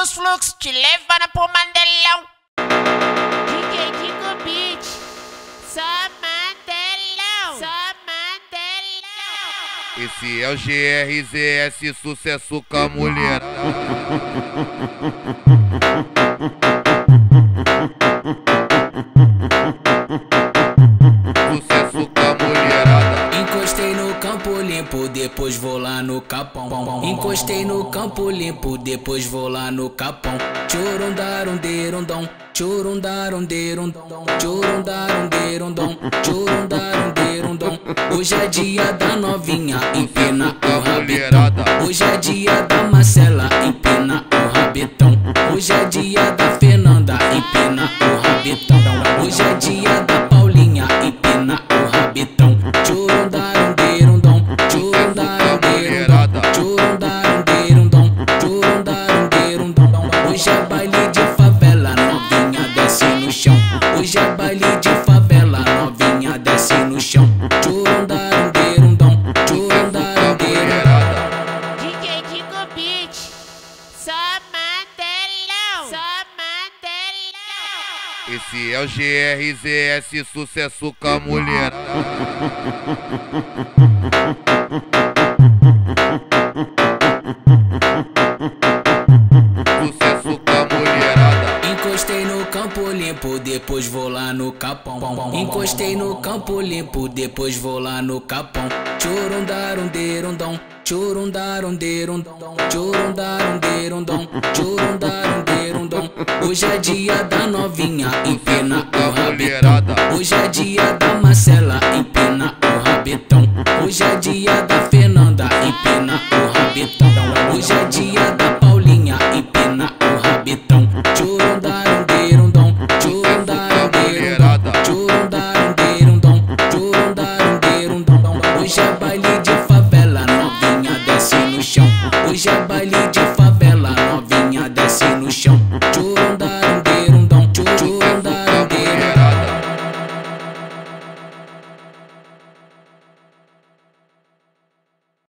dos fluxos, te levando pro Mandelão. DJ Digo Beat, só Mandelão, só Mandelão. Esse é o GRZS, sucesso com a mulher. Campo limpo, depois vou lá no capão. Encostei no campo limpo, depois vou lá no capão. Chorundarunderundom, chorundarunderundom, chorundarunderundom, chorundarunderundom. Hoje é dia da novinha, empina o rabetão. Hoje é dia da Marcela, empina o rabetão. Hoje é dia da Fernanda, empina o rabetão. Hoje é dia da Paulinha, empina o rabetão. Hoje é baile de favela, novinha desce no chão. Hoje é baile de favela, novinha desce no chão. Churundarunderundom, churundarunderundom. DJ Digo Beat, só Mandelão, só Mandelão. Esse é o GRZS, sucesso com a mulher. Encostei no campo limpo, depois vou lá no capão. Encostei no campo limpo, depois vou lá no capão. Chorundarunderundom, chorundarunderundom, chorundarunderundom, chorundarunderundom. Hoje é dia da novinha, empina o rabetão. Hoje é dia da Marcela, empina o rabetão. Hoje é dia da Fernanda, empina o rabetão. Hoje é dia da Paulinha, empina o rabetão. Chorundarunderundom, chorundarunderundom, chorundarunderundom, chorundarunderundom. Hoje é baile de favela, novinha desce no chão. Hoje é baile de